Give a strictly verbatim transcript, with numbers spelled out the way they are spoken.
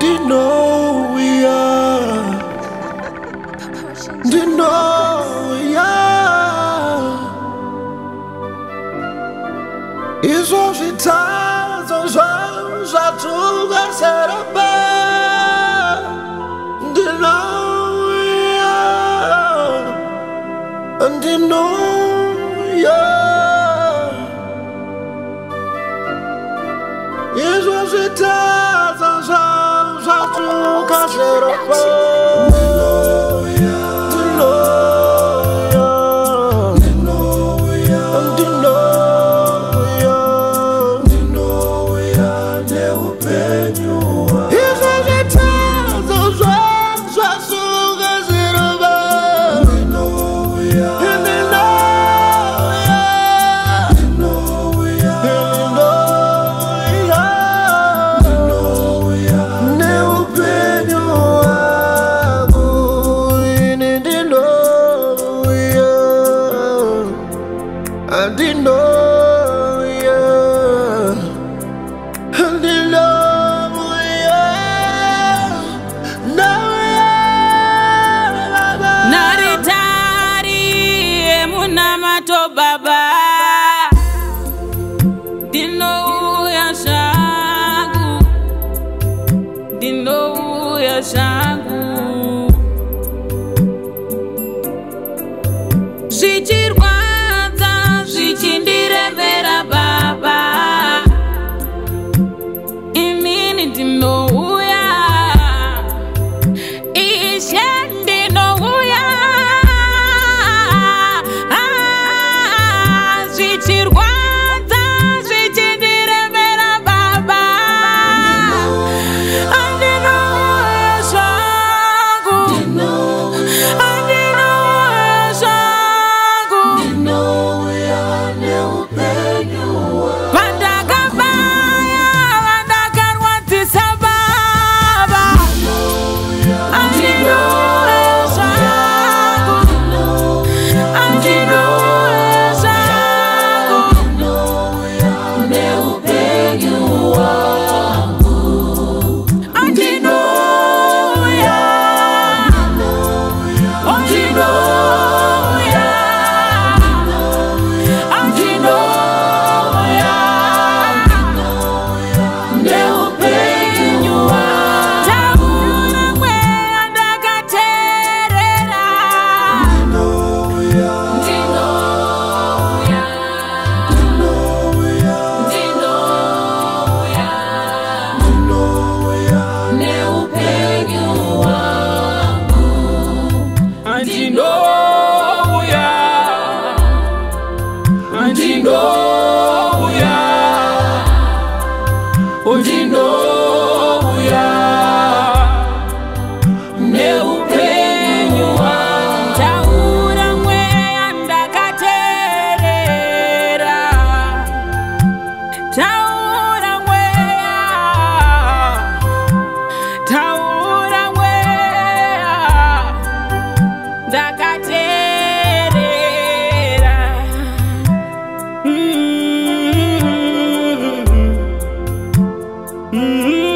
They know we are. They know we are. It's all she tells us. I took us set up. They know we are. And they know we are. It's all she tells us. I'll catch it up. And they know, yeah. And they know, yeah. Now, yeah. Naritari emunamato baba. They know, yeah, shagu. They know, yeah, shagu. Shijirwa. Mm-hmm.